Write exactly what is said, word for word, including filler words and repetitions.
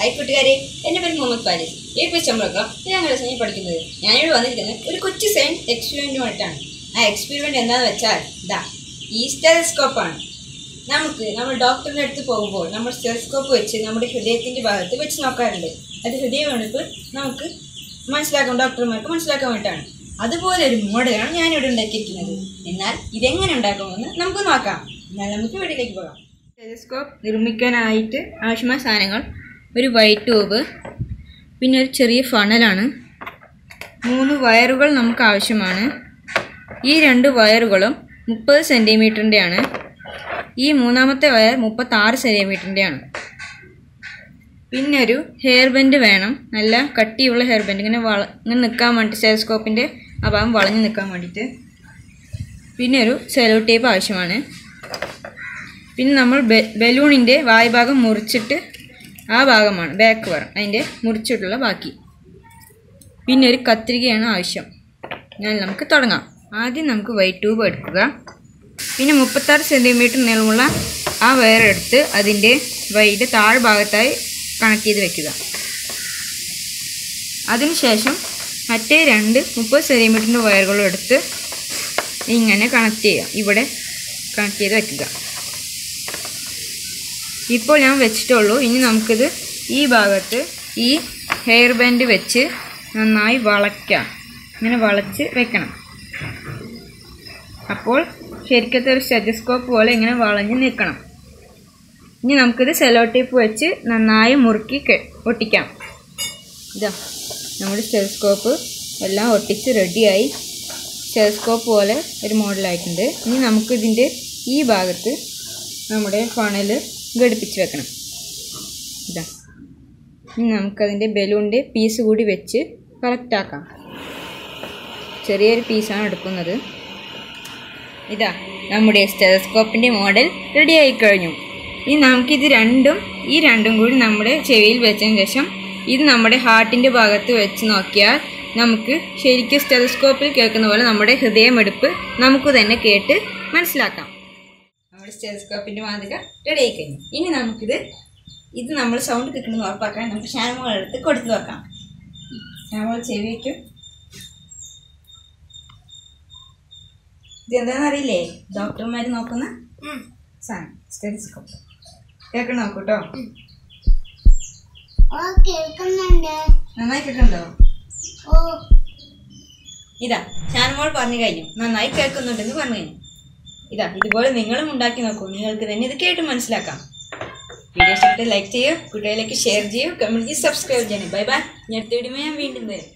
Hi കൂട്ടുകാരെ, എൻ്റെ പേര് മുഹമ്മദ് ഫാരിസ്. ഈ പേജ് നമ്മളൊക്കെ ഞങ്ങളുടെ സമയം പഠിക്കുന്നത്. ഞാനിവിടെ വന്നിരിക്കുന്നത് ഒരു കൊച്ചു സയൻസ് എക്സ്പെരിമെൻറ്റുമായിട്ടാണ്. ആ എക്സ്പെരിമെൻറ്റ് എന്താണെന്ന് വെച്ചാൽ ഇതാ ഈ സ്റ്റെതസ്കോപ്പാണ്. നമുക്ക് നമ്മൾ ഡോക്ടറിൻ്റെ അടുത്ത് പോകുമ്പോൾ നമ്മൾ സ്റ്റെതസ്കോപ്പ് വെച്ച് നമ്മുടെ ഹൃദയത്തിൻ്റെ ഭാഗത്ത് വെച്ച് നോക്കാറുണ്ട്. അത് ഹൃദയമെടുപ്പ് നമുക്ക് മനസ്സിലാക്കാം, ഡോക്ടർമാർക്ക് മനസ്സിലാക്കാൻ വേണ്ടിയിട്ടാണ്. അതുപോലെ ഒരു മോഡലാണ് ഞാനിവിടെ ഉണ്ടാക്കിയിരിക്കുന്നത്. എന്നാൽ ഇതെങ്ങനെ ഉണ്ടാക്കുമെന്ന് നമുക്ക് നോക്കാം. എന്നാൽ നമുക്ക് വീട്ടിലേക്ക് പോകാം. സ്റ്റെതസ്കോപ്പ് നിർമ്മിക്കാനായിട്ട് ആവശ്യമായ സാധനങ്ങൾ: ഒരു വൈറ്റ് ട്യൂബ്, പിന്നെ ഒരു ചെറിയ ഫണലാണ്, മൂന്ന് വയറുകൾ നമുക്ക് ആവശ്യമാണ്. ഈ രണ്ട് വയറുകളും മുപ്പത് സെൻറ്റിമീറ്ററിൻ്റെയാണ്. ഈ മൂന്നാമത്തെ വയർ മുപ്പത്താറ് സെൻറ്റിമീറ്ററിൻ്റെയാണ്. പിന്നെ ഒരു ഹെയർ ബാൻഡ് വേണം, നല്ല കട്ടിയുള്ള ഹെയർ ബാൻഡ്, ഇങ്ങനെ വള ഇങ്ങനെ നിൽക്കാൻ വേണ്ടിയിട്ട്, സ്റ്റെതസ്കോപ്പിൻ്റെ ആ ഭാഗം വളഞ്ഞ് നിൽക്കാൻ വേണ്ടിയിട്ട്. പിന്നെ ഒരു സെല്ലോ ടേപ്പ് ആവശ്യമാണ്. പിന്നെ നമ്മൾ ബെ ബലൂണിൻ്റെ വായ്ഭാഗം മുറിച്ചിട്ട് ആ ഭാഗമാണ് ബാക്ക് വയർ, അതിൻ്റെ മുറിച്ചിട്ടുള്ള ബാക്കി. പിന്നെ ഒരു കത്രികയാണ് ആവശ്യം. ഞാൻ നമുക്ക് തുടങ്ങാം. ആദ്യം നമുക്ക് വൈറ്റ് ട്യൂബ് എടുക്കുക. പിന്നെ മുപ്പത്താറ് സെൻറ്റിമീറ്റർ നീളമുള്ള ആ വയർ എടുത്ത് അതിൻ്റെ വൈറ്റ് താഴ്ഭാഗത്തായി കണക്ട് ചെയ്ത് വയ്ക്കുക. അതിനുശേഷം മറ്റേ രണ്ട് മുപ്പത് സെൻറ്റിമീറ്ററിൻ്റെ വയറുകളും എടുത്ത് ഇങ്ങനെ കണക്ട് ചെയ്യുക, ഇവിടെ കണക്ട് ചെയ്ത് വയ്ക്കുക. ഇപ്പോൾ ഞാൻ വെച്ചിട്ടുള്ളൂ. ഇനി നമുക്കിത് ഈ ഭാഗത്ത് ഈ ഹെയർ ബാൻഡ് വെച്ച് നന്നായി വളയ്ക്കാം. ഇങ്ങനെ വളച്ച് വെക്കണം. അപ്പോൾ ശരിക്കത്തെ ഒരു സ്റ്റെതസ്കോപ്പ് പോലെ ഇങ്ങനെ വളഞ്ഞ് നിൽക്കണം. ഇനി നമുക്കിത് സെല്ലോ ടേപ്പ് വെച്ച് നന്നായി മുറുക്കി ഒട്ടിക്കാം. ഇതാ നമ്മുടെ സ്റ്റെതസ്കോപ്പ് എല്ലാം ഒട്ടിച്ച് റെഡിയായി. സ്റ്റെതസ്കോപ്പ് പോലെ ഒരു മോഡലായിട്ടുണ്ട്. ഇനി നമുക്കിതിൻ്റെ ഈ ഭാഗത്ത് നമ്മുടെ ഫണൽ ഘടിപ്പിച്ച് വെക്കണം. ഇതാ ഇനി നമുക്കതിൻ്റെ ബലൂണിൻ്റെ പീസ് കൂടി വെച്ച് കറക്റ്റാക്കാം. ചെറിയൊരു പീസാണ് എടുക്കുന്നത്. ഇതാ നമ്മുടെ സ്റ്റെതസ്കോപ്പിൻ്റെ മോഡൽ റെഡിയായി കഴിഞ്ഞു. ഇനി നമുക്കിത് രണ്ടും ഈ രണ്ടും കൂടി നമ്മുടെ ചെവിയിൽ വെച്ചതിന് ശേഷം ഇത് നമ്മുടെ ഹാർട്ടിൻ്റെ ഭാഗത്ത് വെച്ച് നോക്കിയാൽ നമുക്ക് ശരിക്കും സ്റ്റെതസ്കോപ്പിൽ കേൾക്കുന്ന പോലെ നമ്മുടെ ഹൃദയമെടുപ്പ് നമുക്ക് തന്നെ കേട്ട് മനസ്സിലാക്കാം. സ്റ്റെതസ്കോപ്പിൻ്റെ മാതൃക റെഡി ആയി കഴിഞ്ഞു. ഇനി നമുക്കിത് ഇത് നമ്മൾ സൗണ്ട് കിട്ടുന്നത് ഉറപ്പാക്കാൻ നമുക്ക് ഷാമോളെടുത്ത് കൊടുത്തു നോക്കാം. ഷാമോൾ ചെവി വയ്ക്കും. ഇതെന്താണെന്നറിയില്ലേ? ഡോക്ടർമാർ നോക്കുന്ന സാധനം സ്റ്റെതസ്കോപ്പ്. കേൾക്കണം, നോക്കൂ കേട്ടോ. നന്നായി കേൾക്കണ്ടോ? ഇതാ ഷാമോൾ പറഞ്ഞു കഴിഞ്ഞു, നന്നായി കേൾക്കുന്നുണ്ടെന്ന് പറഞ്ഞു കഴിഞ്ഞു. ഇതാ ഇതുപോലെ നിങ്ങളും ഉണ്ടാക്കി നോക്കൂ. നിങ്ങൾക്ക് തന്നെ ഇത് കേട്ട് മനസ്സിലാക്കാം. വീഡിയോ ഇഷ്ടപ്പെട്ട് ലൈക്ക് ചെയ്യുക, കൂട്ടുകാരിലേക്ക് ഷെയർ ചെയ്യുക, കമൻറ്റ് ചെയ്ത് സബ്സ്ക്രൈബ് ചെയ്യണം. Bye bye. അടുത്ത വീഡിയോ ഞാൻ വീണ്ടും വരും.